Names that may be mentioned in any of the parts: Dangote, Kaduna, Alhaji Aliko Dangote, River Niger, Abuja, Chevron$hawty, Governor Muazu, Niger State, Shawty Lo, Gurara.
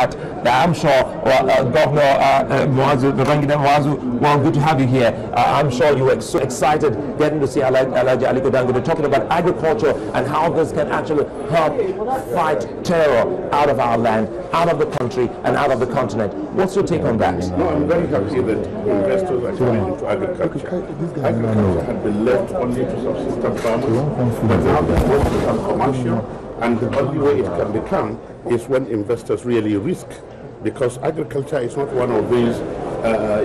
that. I'm sure Governor Muazu, well, good to have you here. I'm sure you were so excited getting to see Alhaji Aliko Dangote talking about agriculture and how this can actually help fight terror out of our land, out of the country, and out of the continent. What's your take on that? No, I'm very happy that investors are coming into agriculture. Agriculture had been left only to subsistence farmers, but now the world has become commercial. And the only way it can become is when investors really risk, because agriculture is not one of these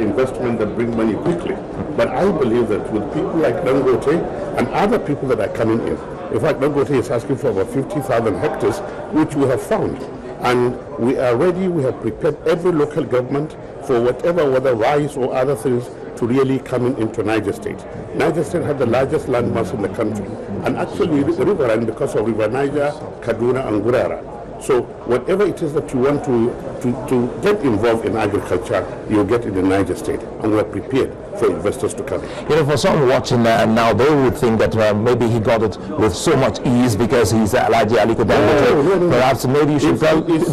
investments that bring money quickly. But I believe that with people like Dangote and other people that are coming in fact, Dangote is asking for about 50,000 hectares, which we have found. And we are ready, we have prepared every local government for whatever, whether rice or other things, to really coming into Niger State. Niger State had the largest land mass in the country, and actually the river, and because of River Niger, Kaduna and Gurara. So whatever it is that you want to get involved in agriculture, you'll get it in Niger State, and we're prepared for investors to come in. You know, for someone watching now, they would think that maybe he got it with so much ease because he's Alhaji Aliko Dangote. Perhaps maybe you should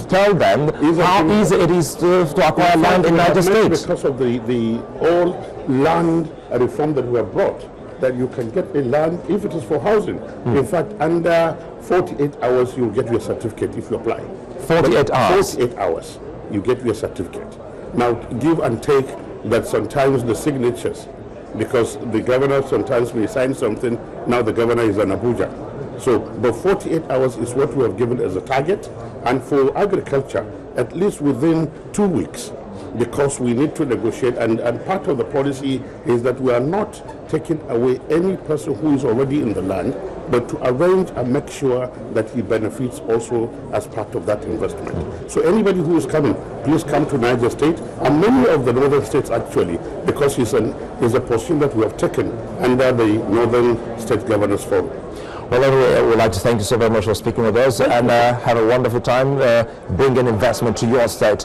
tell them how easy it is to acquire land in Niger State. Because of the old land reform that we have brought, that you can get a land if it is for housing. In fact, under 48 hours you get your certificate if you apply. 48 hours? 48 hours you get your certificate. Now give and take that sometimes the signatures, because the governor sometimes may sign something, now the governor is in Abuja. So the 48 hours is what we have given as a target, and for agriculture at least within 2 weeks, because we need to negotiate, and part of the policy is that we are not taking away any person who is already in the land, but to arrange and make sure that he benefits also as part of that investment. So anybody who is coming, please come to Niger State, and many of the northern states actually, because it's a position that we have taken under the Northern State Governors Forum. Well, anyway, we'd like to thank you so very much for speaking with us, and have a wonderful time bringing investment to your state.